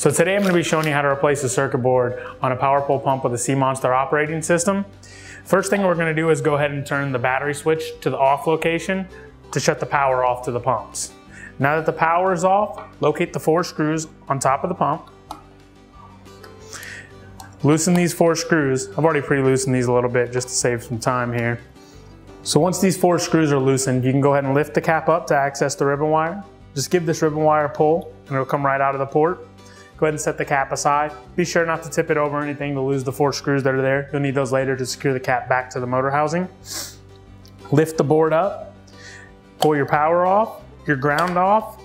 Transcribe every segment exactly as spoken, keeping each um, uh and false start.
So today I'm going to be showing you how to replace a circuit board on a Power Pole pump with a C-Monster operating system. First thing we're going to do is go ahead and turn the battery switch to the off location to shut the power off to the pumps. Now that the power is off, locate the four screws on top of the pump. Loosen these four screws. I've already pre-loosened these a little bit just to save some time here. So once these four screws are loosened, you can go ahead and lift the cap up to access the ribbon wire. Just give this ribbon wire a pull and it'll come right out of the port. Go ahead and set the cap aside. Be sure not to tip it over or anything to lose the four screws that are there. You'll need those later to secure the cap back to the motor housing. Lift the board up, pull your power off, your ground off,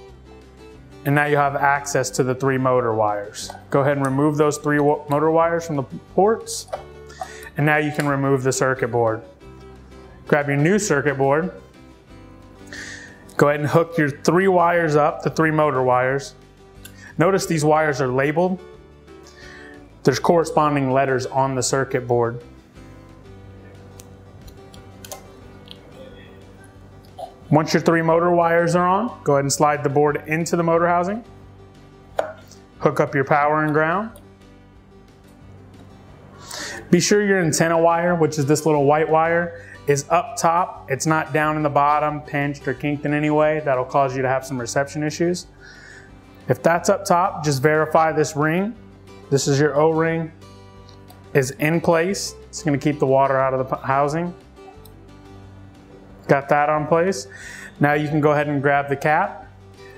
and now you have access to the three motor wires. Go ahead and remove those three motor wires from the ports, and now you can remove the circuit board. Grab your new circuit board. Go ahead and hook your three wires up, the three motor wires. Notice these wires are labeled. There's corresponding letters on the circuit board. Once your three motor wires are on, go ahead and slide the board into the motor housing. Hook up your power and ground. Be sure your antenna wire, which is this little white wire, is up top. It's not down in the bottom, pinched or kinked in any way. That'll cause you to have some reception issues. If that's up top, just verify this ring. This is your O-ring, is in place. It's gonna keep the water out of the housing. Got that on place. Now you can go ahead and grab the cap.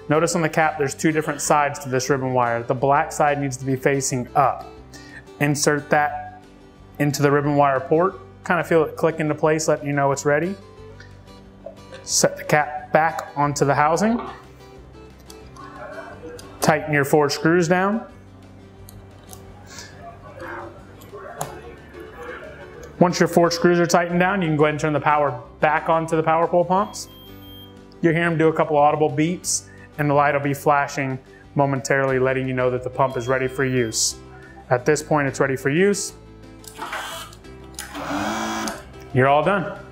Notice on the cap, there's two different sides to this ribbon wire. The black side needs to be facing up. Insert that into the ribbon wire port. Kind of feel it click into place, letting you know it's ready. Set the cap back onto the housing. Tighten your four screws down. Once your four screws are tightened down, you can go ahead and turn the power back onto the Power Pole pumps. You'll hear them do a couple audible beeps and the light will be flashing momentarily, letting you know that the pump is ready for use. At this point, it's ready for use. You're all done.